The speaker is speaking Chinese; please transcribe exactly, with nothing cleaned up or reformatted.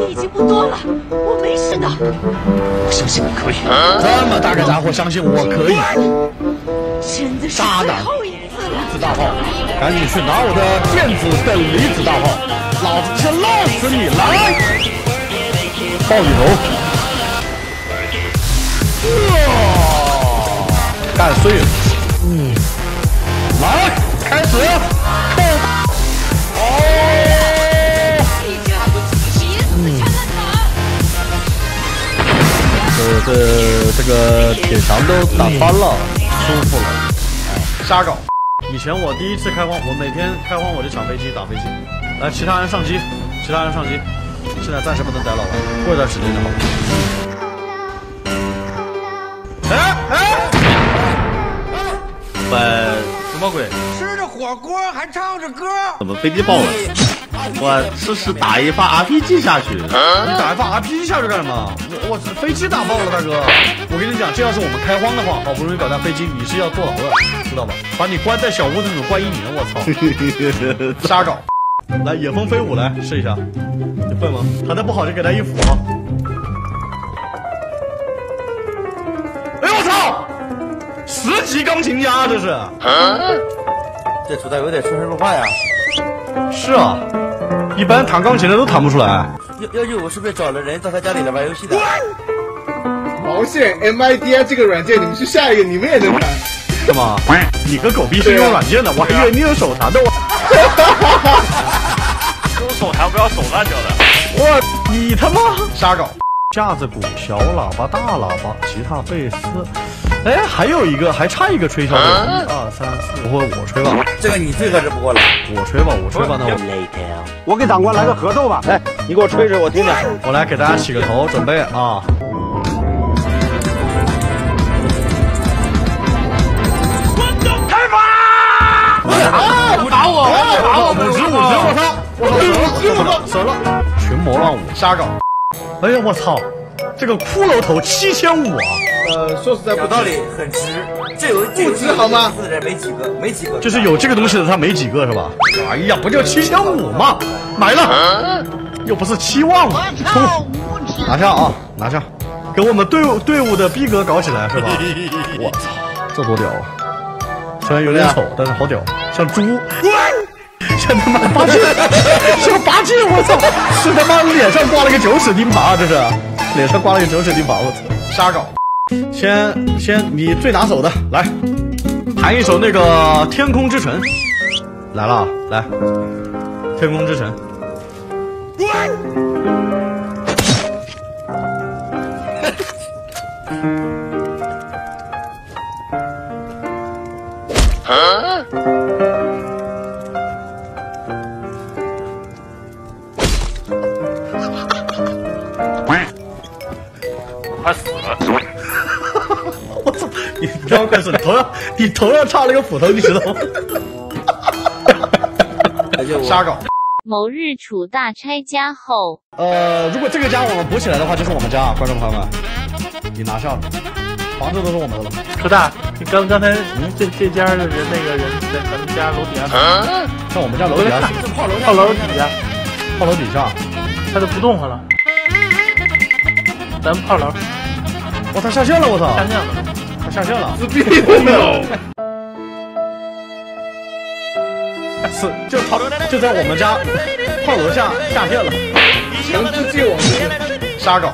心已经不多了，我没事的。我相信我可以，这么大个家伙，相信我可以。真的是最后一次了，子大炮，赶紧去拿我的剑子等离子大炮，老子先烙死你！来，暴雨头，干碎了！嗯，来，开始，扣。 这这个铁墙都打翻了，舒服了。瞎搞！以前我第一次开荒，我每天开荒我就抢飞机打飞机。来，其他人上机，其他人上机。现在暂时不能逮老王，过一段时间就好。哎哎！喂、哎，什么鬼？吃着火锅还唱着歌？怎么飞机爆了？我试试打一发 R P G 下去。啊、你打一发 R P G 下去干什么？ 我飞机打爆了，大哥！我跟你讲，这要是我们开荒的话，好不容易搞辆飞机，你是要坐牢的，知道吧？把你关在小屋子里关一年，我操！瞎搞！来，野蜂飞舞来试一下，你会吗？弹的不好就给他一斧啊！哎呦我操！十级钢琴家这是！啊、这主打有点出神入化呀。是啊，一般弹钢琴的都弹不出来。 要要是我是不是找了人到他家里来玩游戏的？毛线 M I D I 这个软件，你们去下一个，你们也能玩？干嘛？你个狗逼是用软件的，啊、我还以为你用手弹的。我用手弹不要手烂掉了。我你他妈瞎搞！架子鼓、小喇叭、大喇叭、吉他、贝斯，哎，还有一个还差一个吹箫的，一二三四，不会我吹吧？这个你最合适不过了。我吹吧，我吹吧，那我。我给长官来个合奏吧，哎。 你给我吹吹，我听听。我来给大家洗个头，准备啊！开吧！啊！不打我！不打我！五十五十！我操！我操！死了！群魔乱舞，瞎搞！哎呀，我操！这个骷髅头七千五啊！呃，说实在不道理，很值。这有不值好吗？四人没几个，没几个。就是有这个东西的，他没几个是吧？哎呀，不就七千五吗？买了。 又不是期望了，冲！拿下啊，拿下！给我们队伍队伍的逼格搞起来是吧？我操，这多屌啊！虽然有点丑，但是好屌，像猪，像他妈八戒，像八戒！我操，是他妈脸上挂了个九齿钉耙，这是脸上挂了个九齿钉耙，我操，瞎搞！先先你最拿手的来，弹一首那个《天空之城》，来了，来，《天空之城》。 啊！快死了！我操！你不要快死！你头上你头上插了个斧头，你知道吗？瞎搞！某日楚大拆家后，呃，如果这个家我们补起来的话，就是我们家，观众朋友们，你拿下了，房子都是我们的了。楚大，你刚刚才、嗯、这这家的人那个人在咱们家楼底下，上我们家楼底下，上楼底下，炮楼底下，他就不动弹了。咱们炮楼，我操，下线了，我操，下线了，他下线了，自闭了。是，就逃，就在我们家炮楼下下线了，强制戒网，瞎搞。